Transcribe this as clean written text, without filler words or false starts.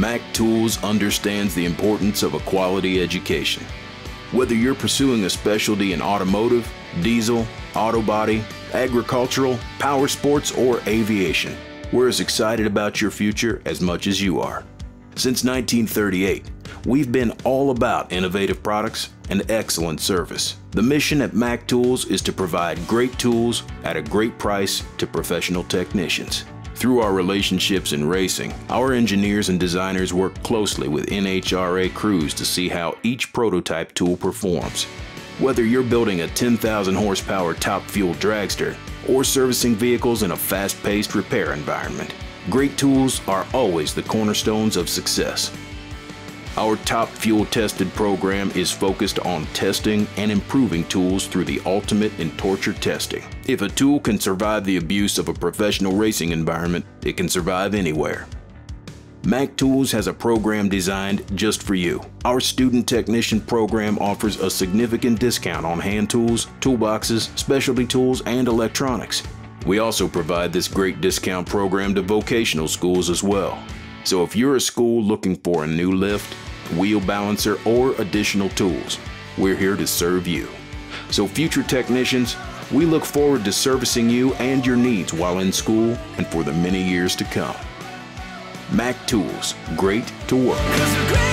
Mac Tools understands the importance of a quality education. Whether you're pursuing a specialty in automotive, diesel, auto body, agricultural, power sports, or aviation, we're as excited about your future as much as you are. Since 1938, we've been all about innovative products and excellent service. The mission at Mac Tools is to provide great tools at a great price to professional technicians. Through our relationships in racing, our engineers and designers work closely with NHRA crews to see how each prototype tool performs. Whether you're building a 10,000 horsepower top fuel dragster or servicing vehicles in a fast-paced repair environment, great tools are always the cornerstones of success. Our Top Fuel Tested program is focused on testing and improving tools through the ultimate in torture testing. If a tool can survive the abuse of a professional racing environment, it can survive anywhere. Mac Tools has a program designed just for you. Our Student Technician program offers a significant discount on hand tools, toolboxes, specialty tools, and electronics. We also provide this great discount program to vocational schools as well. So if you're a school looking for a new lift, wheel balancer, or additional tools, we're here to serve you. So future technicians, we look forward to servicing you and your needs while in school and for the many years to come. Mac Tools, great to work.